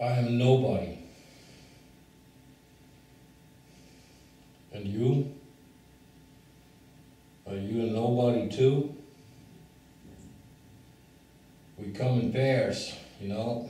I am nobody. And you? Are you a nobody too? We come in pairs, you know.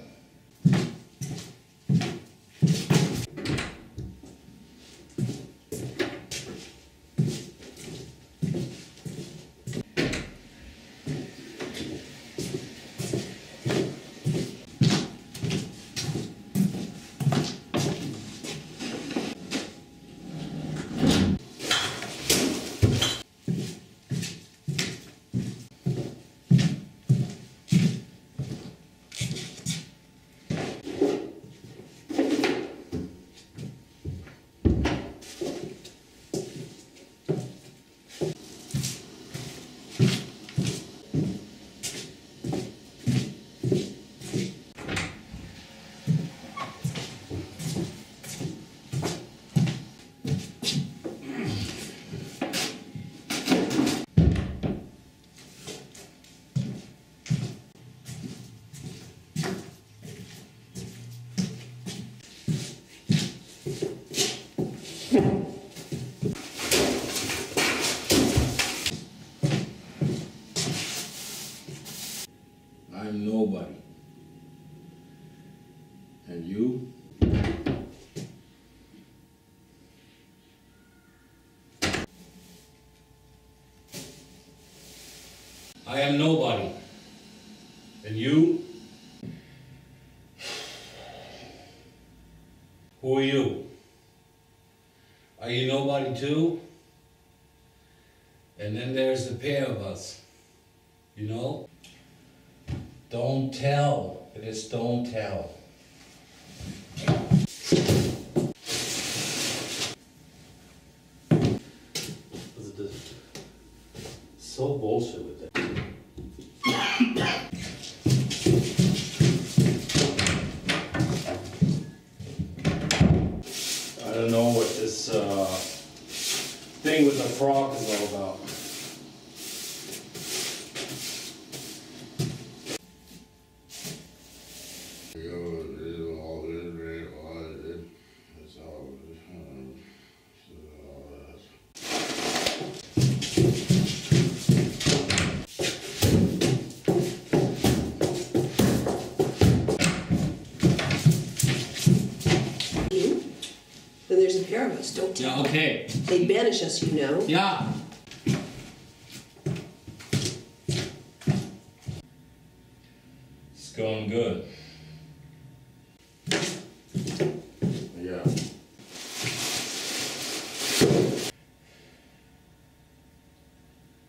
I'm nobody. And you? I am nobody. And you? Who are you? Are you nobody too? And then there's the pair of us, you know? Don't tell. It is don't tell. So bullshit with that. I don't know what this thing with the frog is all about. Don't tell. Yeah, okay. They banish us, you know. Yeah. It's going good. Yeah.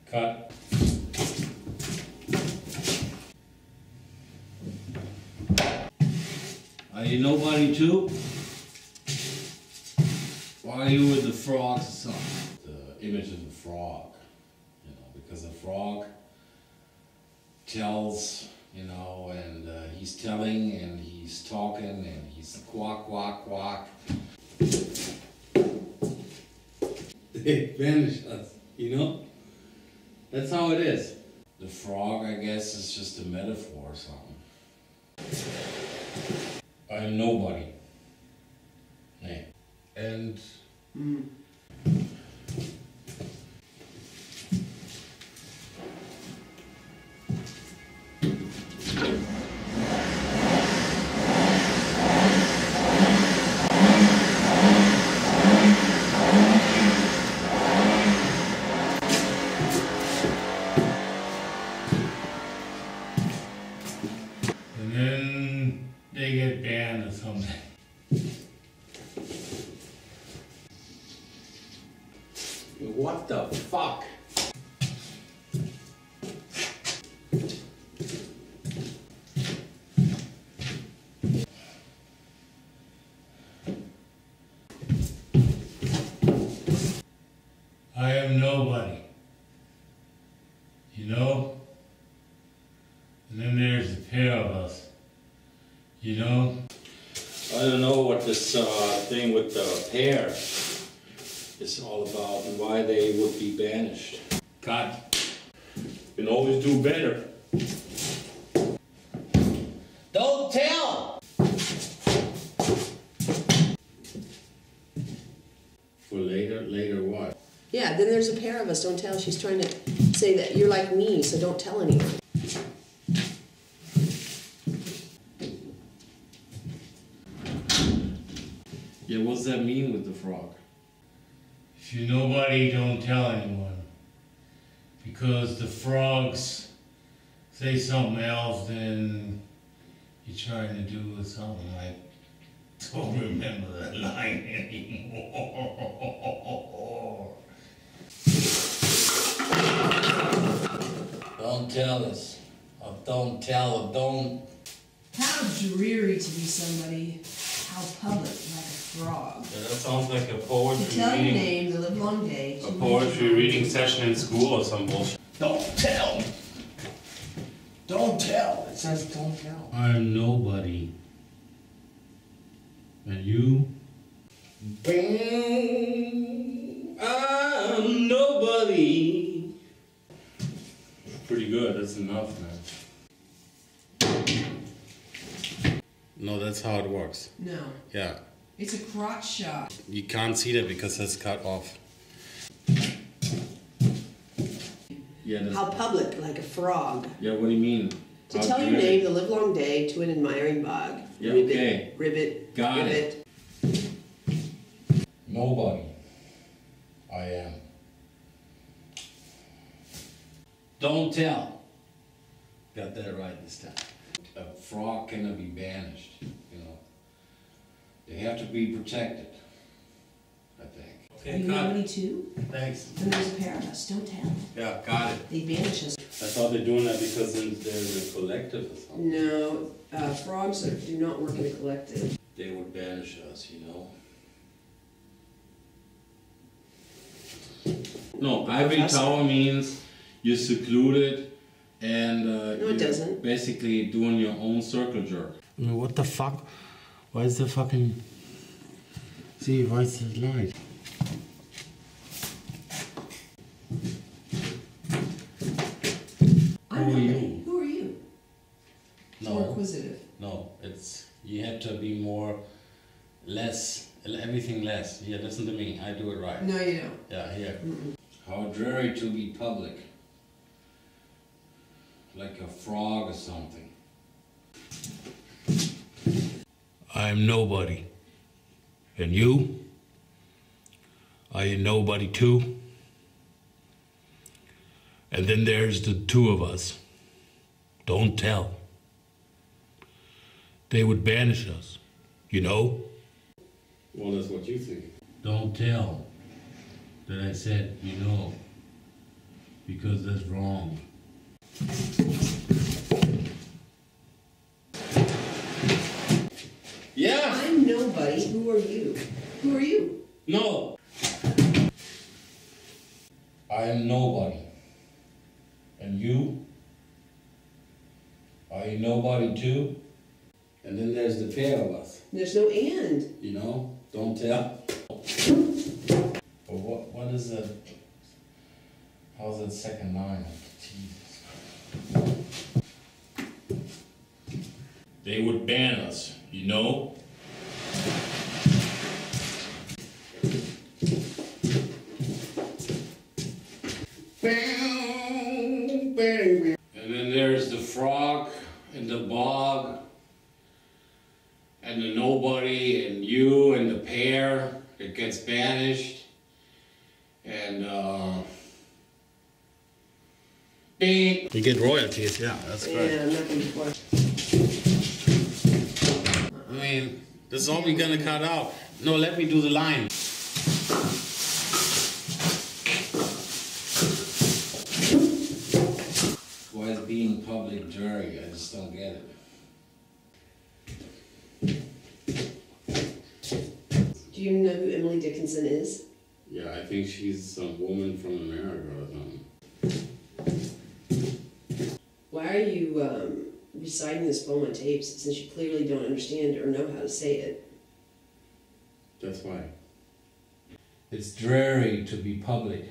Cut. Are you nobody too? Why are you with the frog song? The image of the frog, you know, because the frog tells, you know, and he's telling and he's talking and he's quack, quack, quack. They banish us, you know? That's how it is. The frog, I guess, is just a metaphor or something. I am nobody. Nay. And then they get banned or something. What the fuck? I am nobody. You know? And then there's the pair of us. You know? I don't know what this thing with the pair. It's all about and why they would be banished. God, you can always do better. Don't tell! For later what? Yeah, then there's a pair of us, don't tell. She's trying to say that you're like me, so don't tell anyone. Yeah, what does that mean with the frog? If you know nobody, don't tell anyone. Because the frogs say something else, then you're trying to do with something like, don't remember that line anymore. Don't tell us. Or don't tell, or don't. How dreary to be somebody, how public, like a frog. Yeah, that sounds like a poetry reading. To tell your name, to live long day. A poetry reading session in school or some bullshit. Don't tell! Don't tell! It says don't tell. I'm nobody. And you? Bang! I'm nobody! Pretty good, that's enough, man. No, that's how it works. No. Yeah. It's a crotch shot. You can't see that because it's cut off. Yeah, how public, like a frog. Yeah, what do you mean? To how tell your name, the livelong day, to an admiring bog. Yeah, ribbit, okay. Ribbit, got ribbit. It. Nobody. I am. Don't tell. Got that right this time. A frog cannot be banished, you know. They have to be protected, I think. Okay, you got it. Too? Thanks. And there's a pair of us, don't tell. Yeah, got it. They banish us. I thought they're doing that because they're a collective or something. No, frogs do not work in a collective. They would banish us, you know. No, ivory tower means you're secluded and no, it doesn't. Basically doing your own circle jerk. What the fuck? Why is the fucking... See, why is the light? Who are you? Who are you? It's no, more inquisitive. No, it's you have to be more, less, everything less. Yeah, listen to me. I do it right. No, you don't. Yeah, here. Mm-mm. How dreary to be public, like a frog or something. I'm nobody, and you? Are you nobody too? And then there's the two of us. Don't tell. They would banish us, you know? Well, that's what you think. Don't tell that I said, you know, because that's wrong. Yeah! I'm nobody. Who are you? Who are you? No! I am nobody. And you? Are you nobody too? And then there's the pair of us. There's no end. You know, don't tell. But what is that? How's that second line? Jesus. They would ban us, you know? And the nobody, and you, and the pair that gets banished, and you get royalties, yeah, that's great. Yeah, I mean, that's all we're gonna cut out. No, let me do the line. Why is being public jury? I just don't get it. Do you know who Emily Dickinson is? Yeah, I think she's some woman from America or something. Why are you reciting this poem on tapes since you clearly don't understand or know how to say it? That's why. It's dreary to be public.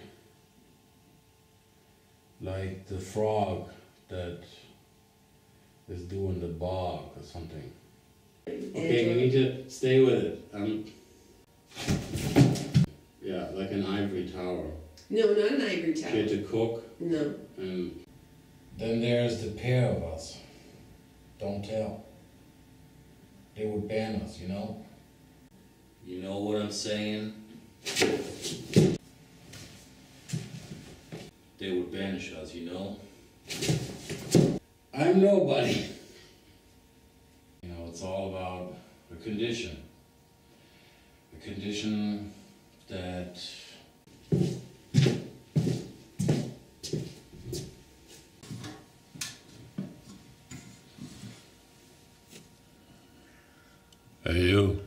Like the frog that is doing the bark or something. Okay, we need to stay with it. Yeah, ivory tower. No, not an ivory tower. She had to cook. No. And then there's the pair of us. Don't tell. They would ban us, you know? You know what I'm saying? They would banish us, you know? I'm nobody. You know, it's all about a condition. A condition that... Are you?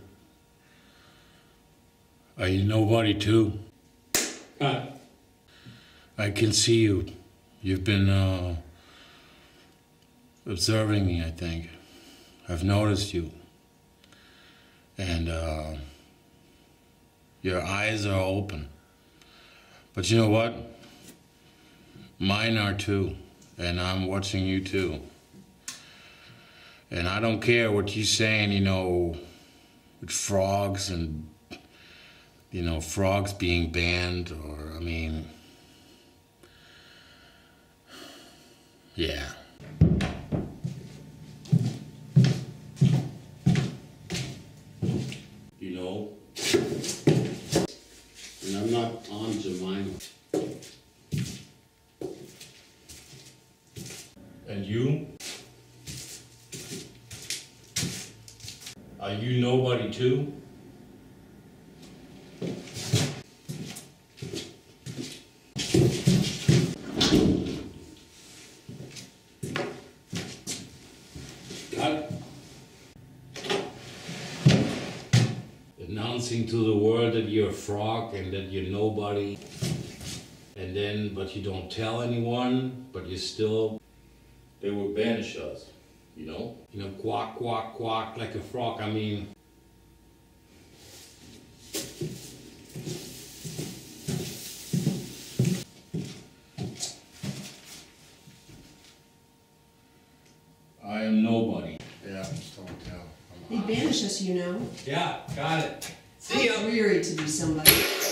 Are you nobody too? I can see you. You've been observing me, I think. I've noticed you. And your eyes are open. But you know what? Mine are too. And I'm watching you too. And I don't care what you're saying, you know, with frogs and, you know, frogs being banned or, I mean, yeah. You know, and I'm not on Jemima. And you? Are you nobody too? Announcing to the world that you're a frog and that you're nobody, and then but you don't tell anyone, but you still, they will banish us. You know, quack, quack, quack, like a frog. I mean, I am nobody. Yeah, just don't tell. They banish us, you know. Yeah, got it. See ya. It's weary to be somebody.